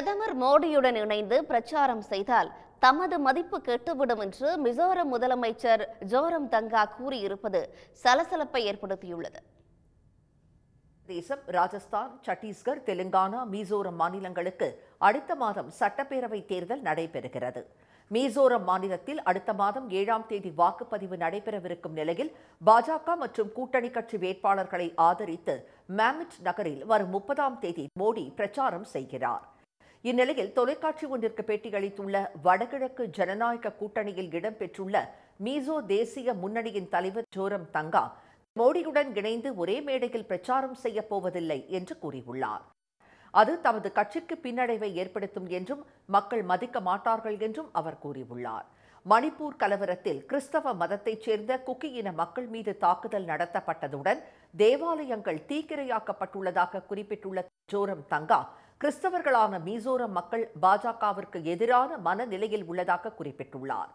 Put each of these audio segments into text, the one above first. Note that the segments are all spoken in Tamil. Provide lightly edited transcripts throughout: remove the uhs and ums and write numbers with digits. பிரதமர் மோடியுடன் இணைந்து பிரச்சாரம் செய்தால் தமது மதிப்பு கெட்டுவிடும் என்று மிசோரம் முதலமைச்சர் ஜோரம் தங்கா கூறியிருப்பது சலசலப்பை ஏற்படுத்தியுள்ளது. தேசம் ராஜஸ்தான், சத்தீஸ்கர், தெலுங்கானா, மிசோரம் மாநிலங்களுக்கு அடுத்த மாதம் சட்டப்பேரவை தேர்தல் நடைபெறுகிறது. மிசோரம் மாநிலத்தில் அடுத்த மாதம் 7ஆம் தேதி வாக்குப்பதிவு நடைபெறவிருக்கும் நிலையில் பாஜக மற்றும் கூட்டணி கட்சி வேட்பாளர்களை ஆதரித்து மாமிட் நகரில் வரும் 30ஆம் தேதி மோடி பிரச்சாரம் செய்கிறார். இந்நிலையில் தொலைக்காட்சி ஒன்றிற்கு பேட்டியளித்துள்ள வடகிழக்கு ஜனநாயக கூட்டணியில் இடம்பெற்றுள்ள மிசோ தேசிய முன்னணியின் தலைவர் ஜோரம் தங்கா மோடியுடன் இணைந்து ஒரே மேடையில் பிரச்சாரம் செய்யப் போவதில்லை என்று கூறியுள்ளார். அது தமது கட்சிக்கு பின்னடைவை ஏற்படுத்தும் என்றும் மக்கள் மதிக்க மாட்டார்கள் என்றும் அவர் கூறியுள்ளார். மணிப்பூர் கலவரத்தில் கிறிஸ்தவ மதத்தைச் சேர்ந்த குக்கி இன மக்கள் மீது தாக்குதல் நடத்தப்பட்டதுடன் தேவாலயங்கள் தீக்கிரையாக்கப்பட்டுள்ளதாக குறிப்பிட்டுள்ள ஜோரம் தங்கா கிறிஸ்தவர்களான மிசோரம் மக்கள் பாஜகவிற்கு எதிரான மனநிலையில் உள்ளதாக குறிப்பிட்டுள்ளார்.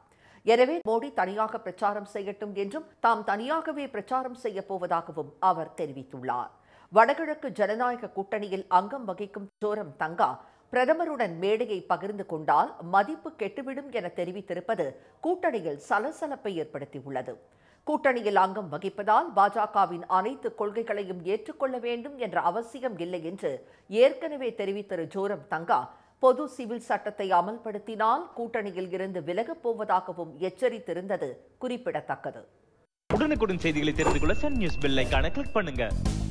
எனவே மோடி தனியாக பிரச்சாரம் செய்யட்டும் என்றும் தாம் தனியாகவே பிரச்சாரம் செய்யப் போவதாகவும் அவர் தெரிவித்துள்ளார். வடகிழக்கு ஜனநாயக கூட்டணியில் அங்கம் வகிக்கும் ஜோரம் தங்கா பிரதமருடன் மேடையை பகிர்ந்து கொண்டால் மதிப்பு கெட்டுவிடும் என தெரிவித்திருப்பது கூட்டணியில் சலசலப்பை ஏற்படுத்தியுள்ளது. கூட்டணியில் அங்கம் வகிப்பதால் பாஜகவின் அனைத்து கொள்கைகளையும் ஏற்றுக்கொள்ள வேண்டும் என்ற அவசியம் இல்லை என்று ஏற்கனவே தெரிவித்த ஜோரம் தங்கா பொது சிவில் சட்டத்தை அமல்படுத்தினால் கூட்டணியில் இருந்து விலகப் போவதாகவும் எச்சரித்திருந்தது குறிப்பிடத்தக்கது. உடனுக்குடன் செய்திகளை தெரிந்து கொள்ள சன் நியூஸ் பெல் ஐகானை கிளிக் பண்ணுங்க.